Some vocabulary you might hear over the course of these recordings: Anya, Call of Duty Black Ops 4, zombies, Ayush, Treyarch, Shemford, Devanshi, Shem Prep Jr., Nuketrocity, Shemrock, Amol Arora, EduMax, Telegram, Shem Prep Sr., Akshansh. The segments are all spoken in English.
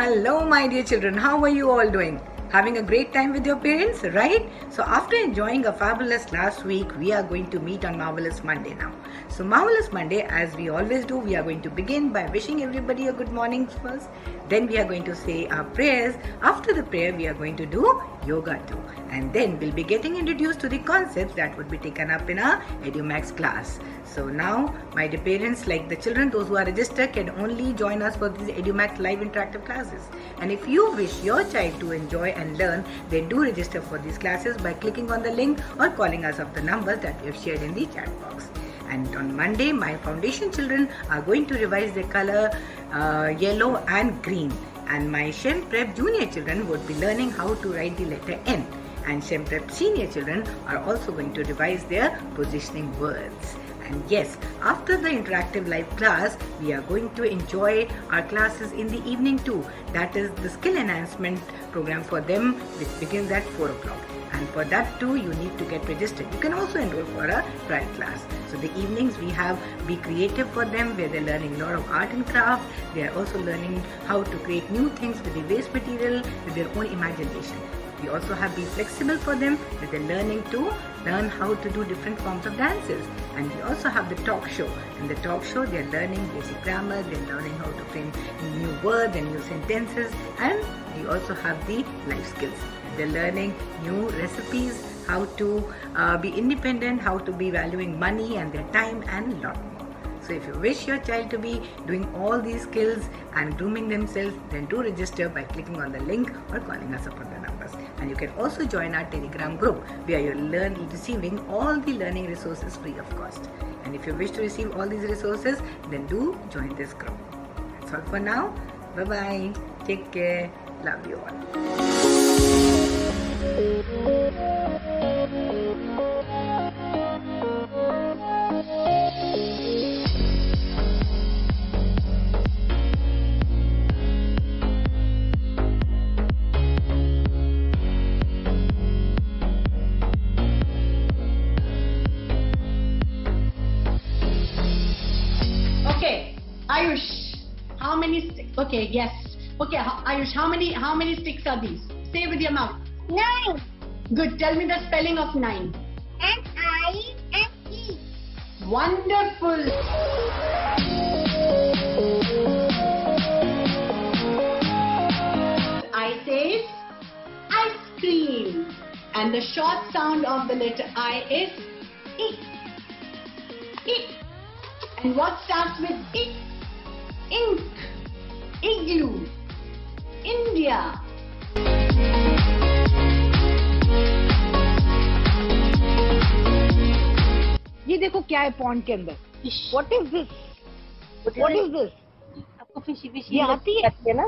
Hello my dear children, how are you all doing? Having a great time with your parents, right? So after enjoying a fabulous last week, we are going to meet on Marvelous Monday now. So Marvelous Monday, as we always do, we are going to begin by wishing everybody a good morning first. Then we are going to say our prayers. After the prayer, we are going to do yoga too. And then we'll be getting introduced to the concepts that would be taken up in our EduMax class. So now, my dear parents, like the children, those who are registered can only join us for these EduMax live interactive classes. And if you wish your child to enjoy and learn, then do register for these classes by clicking on the link or calling us up the numbers that we have shared in the chat box. And on Monday, my foundation children are going to revise their color yellow and green. And my Shem Prep Jr. children would be learning how to write the letter N. And Shem Prep Sr. children are also going to revise their positioning words. And yes, after the interactive live class, we are going to enjoy our classes in the evening too. That is the skill enhancement program for them, which begins at 4 o'clock. And for that too, you need to get registered. You can also enroll for a private class. So the evenings we have Be Creative for them, where they're learning a lot of art and craft. They are also learning how to create new things with the waste material, with their own imagination. We also have Be Flexible for them, where they're learning to learn how to do different forms of dances. And we also have the talk show. In the talk show, they're learning basic grammar, they're learning how to frame new words and new sentences. And we also have the life skills. They're learning new recipes, how to be independent, how to be valuing money and their time, and a lot more. So if you wish your child to be doing all these skills and grooming themselves, then do register by clicking on the link or calling us up on the numbers. And you can also join our Telegram group, where you learn receiving all the learning resources free of cost. And if you wish to receive all these resources, then do join this group. That's all for now. Bye-bye. Take care. Love you all. Okay, yes. Okay, Ayush, how many sticks are these? Say with your mouth. 9. Good. Tell me the spelling of 9. N-I-N-E. Wonderful. I says ice cream. And the short sound of the letter I is E. E. And what starts with I? Ink. Igloo. India. ये देखो क्या है pond के अंदर. What is this? What is this? आपको fishy fishy ये आती है ना?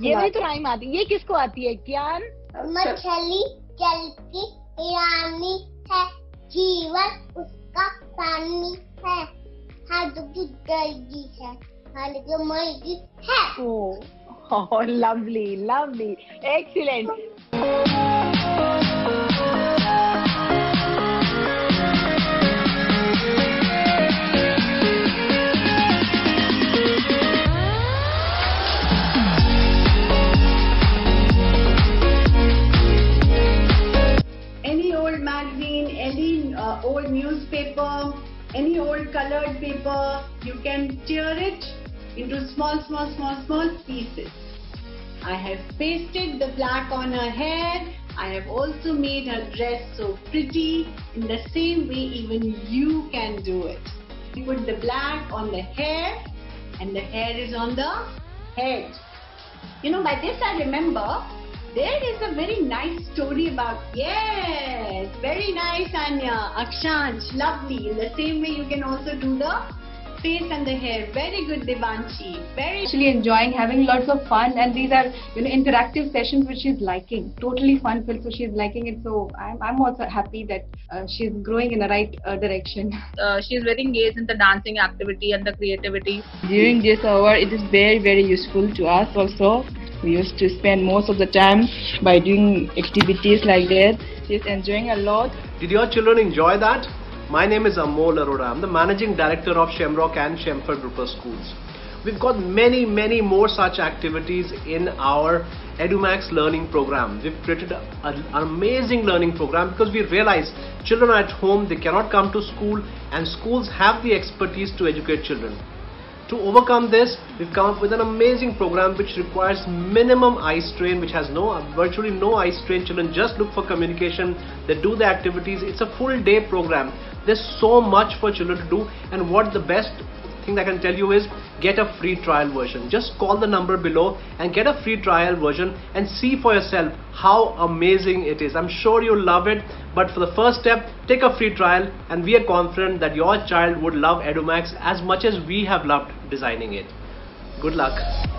ये भी तो राइम आती है. ये किसको आती है? ज्ञान मछली जलती रानी है, जीवन उसका पानी है, हाँ दुखी दर्दी है. Oh, oh, lovely, lovely, excellent. Any old magazine, any old newspaper, any old colored paper, you can tear it into small pieces. I have pasted the black on her hair. I have also made her dress so pretty. In the same way, even you can do it. You put the black on the hair, and the hair is on the head. You know, by this I remember, there is a very nice story about, yes, very nice Anya, Akshansh, lovely. In the same way, you can also do the face and the hair. Very good, Devanshi. Very actually enjoying, having lots of fun, and these are, you know, interactive sessions which she's liking. Totally fun filled, so she's liking it. So I'm also happy that she's growing in the right direction. She's very engaged in the dancing activity and the creativity. During this hour, it is very useful to us also. We used to spend most of the time by doing activities like that. She's enjoying a lot. Did your children enjoy that? My name is Amol Arora. I'm the Managing Director of Shemrock and Shemford Group of Schools. We've got many more such activities in our EduMax learning program. We've created an amazing learning program because we realize children are at home, they cannot come to school, and schools have the expertise to educate children. To overcome this, we've come up with an amazing program which requires minimum eye strain, which has virtually no eye strain. Children just look for communication, they do the activities. It's a full day program. There's so much for children to do, and what the best thing I can tell you is get a free trial version. Just call the number below and get a free trial version and see for yourself how amazing it is. I'm sure you'll love it, but for the first step, take a free trial, and we are confident that your child would love EduMax as much as we have loved designing it. Good luck.